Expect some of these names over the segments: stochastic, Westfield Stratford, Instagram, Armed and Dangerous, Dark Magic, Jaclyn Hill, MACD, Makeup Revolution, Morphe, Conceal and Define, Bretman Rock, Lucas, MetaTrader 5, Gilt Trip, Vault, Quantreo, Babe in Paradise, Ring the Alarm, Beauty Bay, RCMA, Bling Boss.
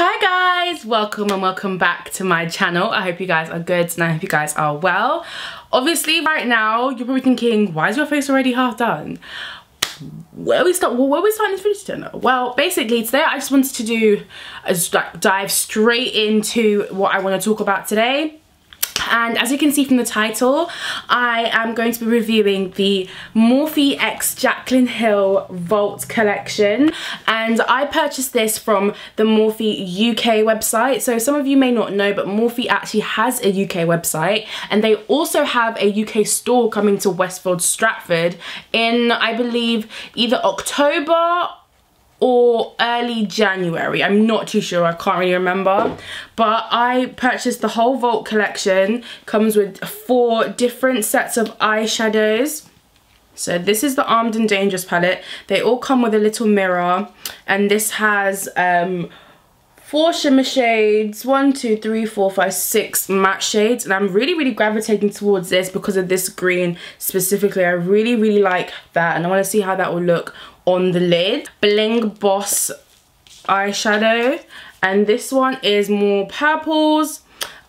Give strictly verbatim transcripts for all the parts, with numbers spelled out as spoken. Hi guys, welcome and welcome back to my channel. I hope you guys are good and I hope you guys are well. Obviously right now you're probably thinking, why is your face already half done? Where are we start? Where are we starting this video today? Well, basically today I just wanted to do a dive straight into what I want to talk about today. And as you can see from the title, I am going to be reviewing the Morphe x Jaclyn Hill Vault collection. And I purchased this from the Morphe U K website. So some of you may not know, but Morphe actually has a U K website. And they also have a U K store coming to Westfield Stratford in, I believe, either October or early January. I'm not too sure, I can't really remember. But I purchased the whole Vault collection. Comes with four different sets of eyeshadows. So this is the Armed and Dangerous palette. They all come with a little mirror. And this has um, four shimmer shades. One, two, three, four, five, six matte shades. And I'm really, really gravitating towards this because of this green specifically. I really, really like that. And I wanna see how that will look on the lid. Bling Boss eyeshadow, and this one is more purples.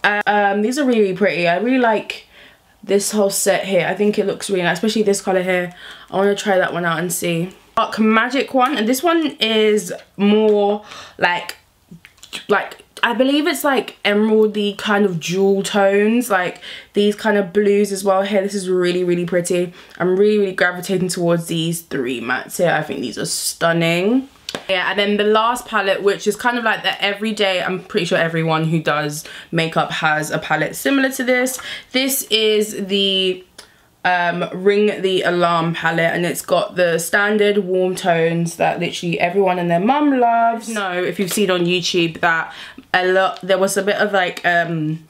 Uh, um, these are really, really pretty. I really like this whole set here. I think it looks really nice, especially this colour here. I want to try that one out and see. Dark Magic one, and this one is more like, like I believe it's like emeraldy kind of jewel tones, like these kind of blues as well here. This is really, really pretty. I'm really, really gravitating towards these three mattes here. I think these are stunning. Yeah, and then the last palette, which is kind of like the everyday, I'm pretty sure everyone who does makeup has a palette similar to this. This is the um, Ring the Alarm palette, and it's got the standard warm tones that literally everyone and their mum loves. No, if you've seen on YouTube that a lot, there was a bit of like, um,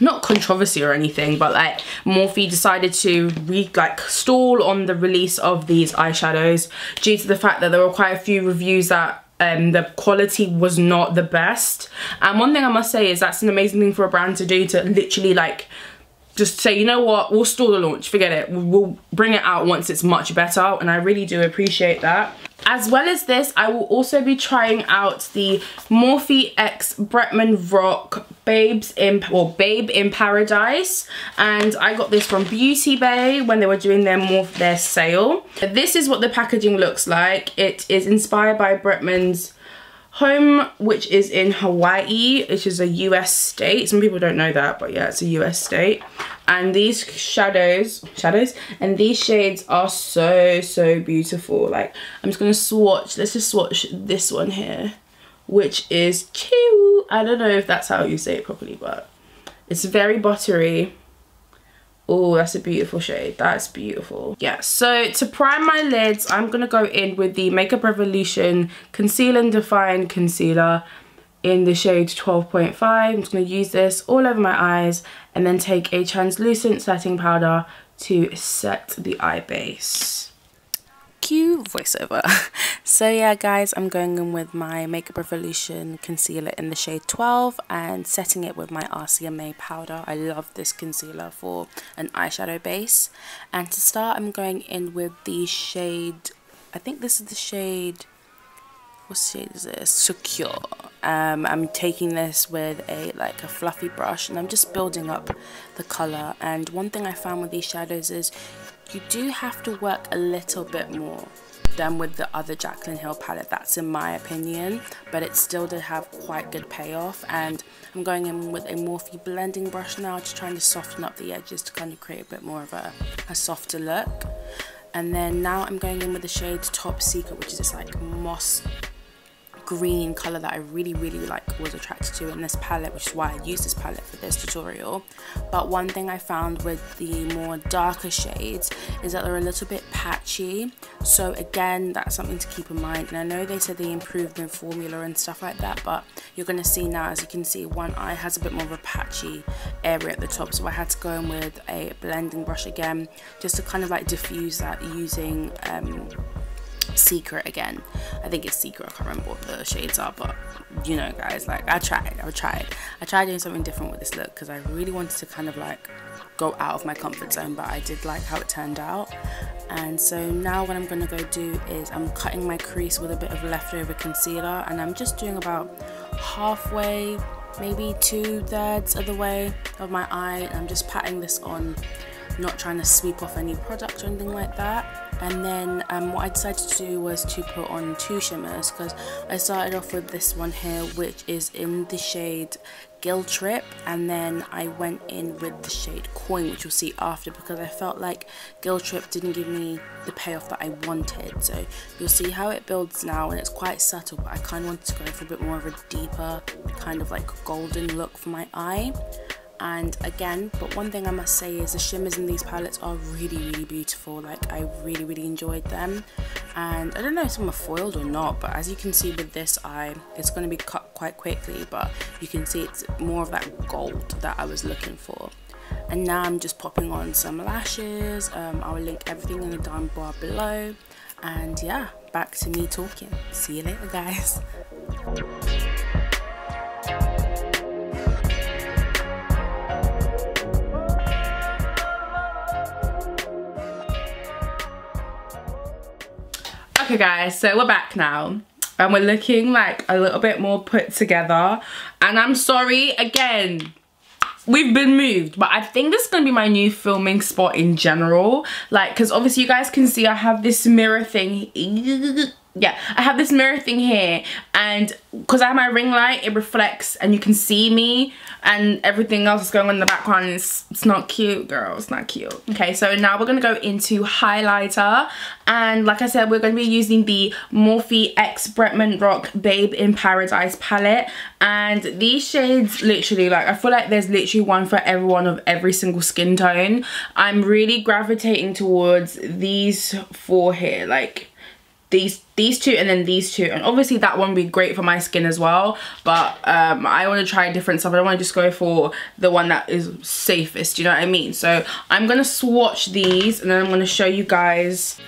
not controversy or anything, but like Morphe decided to re like stall on the release of these eyeshadows due to the fact that there were quite a few reviews that um, the quality was not the best. And one thing I must say is that's an amazing thing for a brand to do, to literally like just say, you know what, we'll stall the launch, forget it, we'll bring it out once it's much better. And I really do appreciate that. As well as this, I will also be trying out the Morphe x Bretman Rock Babes in, or Babe in Paradise. And I got this from Beauty Bay when they were doing their Morphe, their sale. This is what the packaging looks like. It is inspired by Bretman's home, which is in Hawaii, which is a U S state. Some people don't know that, but yeah, it's a U S state. And these shadows, shadows, and these shades are so, so beautiful. Like, I'm just gonna swatch, let's just swatch this one here, which is chill. I don't know if that's how you say it properly, but it's very buttery. Oh, that's a beautiful shade. That's beautiful. Yeah, so to prime my lids, I'm going to go in with the Makeup Revolution Conceal and Define Concealer in the shade twelve point five. I'm just going to use this all over my eyes and then take a translucent setting powder to set the eye base. Cue voiceover. So yeah guys, I'm going in with my Makeup Revolution concealer in the shade twelve and setting it with my R C M A powder. I love this concealer for an eyeshadow base. And to start, I'm going in with the shade, I think this is the shade, what shade is this? Secure. Um, I'm taking this with a like a fluffy brush and I'm just building up the colour. And one thing I found with these shadows is you do have to work a little bit more than with the other Jaclyn Hill palette, that's in my opinion, but it still did have quite good payoff. And I'm going in with a Morphe blending brush now, just trying to soften up the edges to kind of create a bit more of a, a softer look. And then now I'm going in with the shade Top Secret, which is this like moss green colour that I really, really like, was attracted to in this palette, which is why I used this palette for this tutorial. But one thing I found with the more darker shades is that they're a little bit patchy, so again, that's something to keep in mind. And I know they said they improved the formula and stuff like that, but you're going to see now, as you can see, one eye has a bit more of a patchy area at the top, so I had to go in with a blending brush again just to kind of like diffuse that using um Secret again. I think it's Secret, I can't remember what the shades are, but you know guys, like I tried, I tried. I tried doing something different with this look because I really wanted to kind of like go out of my comfort zone, but I did like how it turned out. And so now what I'm going to go do is I'm cutting my crease with a bit of leftover concealer, and I'm just doing about halfway, maybe two thirds of the way of my eye, and I'm just patting this on, not trying to sweep off any product or anything like that. And then um, what I decided to do was to put on two shimmers, because I started off with this one here, which is in the shade Gilt Trip, and then I went in with the shade Coin, which you'll see after, because I felt like Gilt Trip didn't give me the payoff that I wanted. So you'll see how it builds now, and it's quite subtle, but I kind of wanted to go for a bit more of a deeper kind of like golden look for my eye. And again, but one thing I must say is the shimmers in these palettes are really, really beautiful. Like, I really, really enjoyed them. And I don't know if some are foiled or not, but as you can see with this eye, it's going to be cut quite quickly, but you can see it's more of that gold that I was looking for. And now I'm just popping on some lashes. um, I will link everything in the down bar below, and yeah, back to me talking. See you later, guys. Okay guys, so we're back now, and we're looking like a little bit more put together. And I'm sorry again, we've been moved, but I think this is gonna be my new filming spot in general, like, because obviously you guys can see I have this mirror thing. Yeah, I have this mirror thing here, and because I have my ring light, it reflects and you can see me, and everything else is going on in the background, and it's, it's not cute, girl, it's not cute. Okay, so now we're going to go into highlighter, and like I said, we're going to be using the Morphe X Bretman Rock Babe in Paradise palette. And these shades, literally, like, I feel like there's literally one for everyone of every single skin tone. I'm really gravitating towards these four here, like these these two, and then these two, and obviously that one would be great for my skin as well, but um I want to try different stuff. I don't want to just go for the one that is safest, you know what I mean? So I'm gonna swatch these, and then I'm gonna show you guys.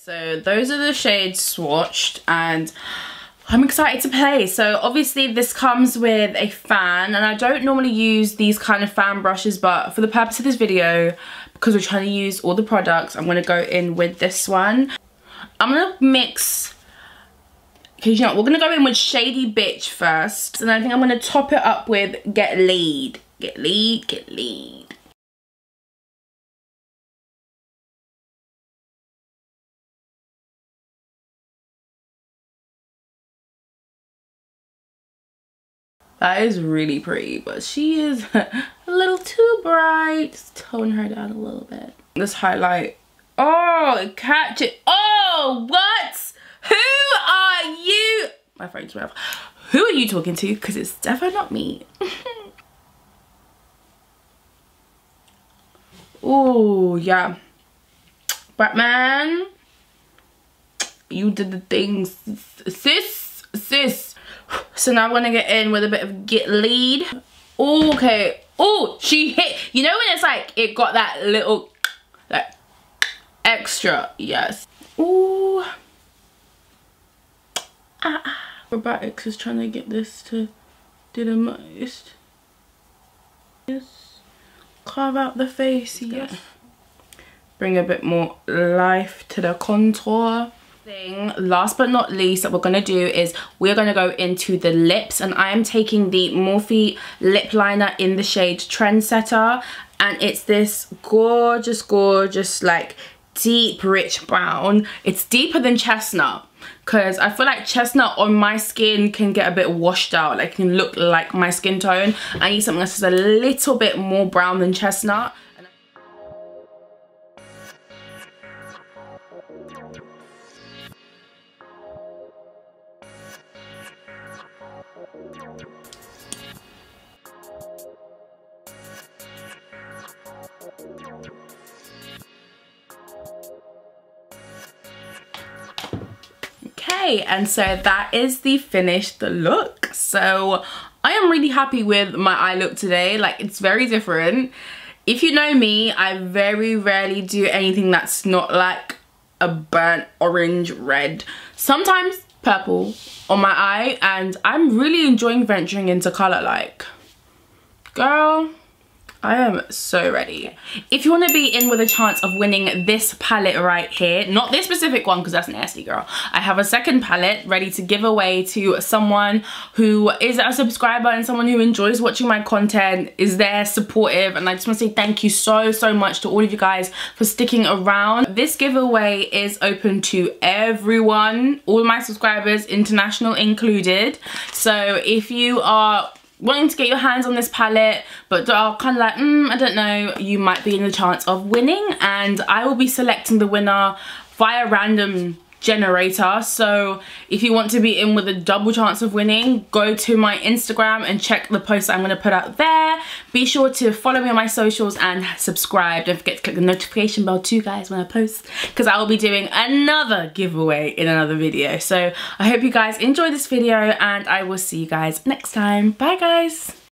So those are the shades swatched, and I'm excited to play. So obviously this comes with a fan, and I don't normally use these kind of fan brushes, but for the purpose of this video, because we're trying to use all the products, I'm going to go in with this one. I'm going to mix, because you know, we're going to go in with Shady Bitch first, and I think I'm going to top it up with Get Lead. Get Lead, Get Lead. That is really pretty, but she is a little too bright. Just tone her down a little bit. This highlight. Oh, catch it. Oh, what? Who are you? My phone's whatever. Who are you talking to? Because it's definitely not me. Oh, yeah. Bretman, you did the things. Sis, sis. So now I'm gonna get in with a bit of Get Lead. Ooh, okay. Oh, she hit. You know when it's like it got that little like extra. Yes. Ooh. Ah. Robotics is trying to get this to do the most. Yes. Carve out the face. Yes. Bring a bit more life to the contour. Thing. Last but not least that we're going to do is we're going to go into the lips, and I am taking the Morphe lip liner in the shade Trendsetter, and it's this gorgeous gorgeous like deep rich brown. It's deeper than chestnut, because I feel like chestnut on my skin can get a bit washed out, like it can look like my skin tone. I need something that's just a little bit more brown than chestnut. And so that is the finished look. So I am really happy with my eye look today. Like, it's very different. If you know me, I very rarely do anything that's not like a burnt orange red, sometimes purple on my eye, and I'm really enjoying venturing into colour. Like, girl, I am so ready. If you want to be in with a chance of winning this palette right here, not this specific one because that's nasty, girl, I have a second palette ready to give away to someone who is a subscriber and someone who enjoys watching my content, is there, supportive, and I just want to say thank you so so much to all of you guys for sticking around. This giveaway is open to everyone, all my subscribers, international included. So if you are wanting to get your hands on this palette but are kind of like, mm, I don't know, you might be in the chance of winning, and I will be selecting the winner via random generator. So if you want to be in with a double chance of winning, go to my Instagram and check the post I'm going to put out there. Be sure to follow me on my socials and subscribe. Don't forget to click the notification bell too, guys, when I post, because I will be doing another giveaway in another video. So I hope you guys enjoy this video, and I will see you guys next time. Bye guys.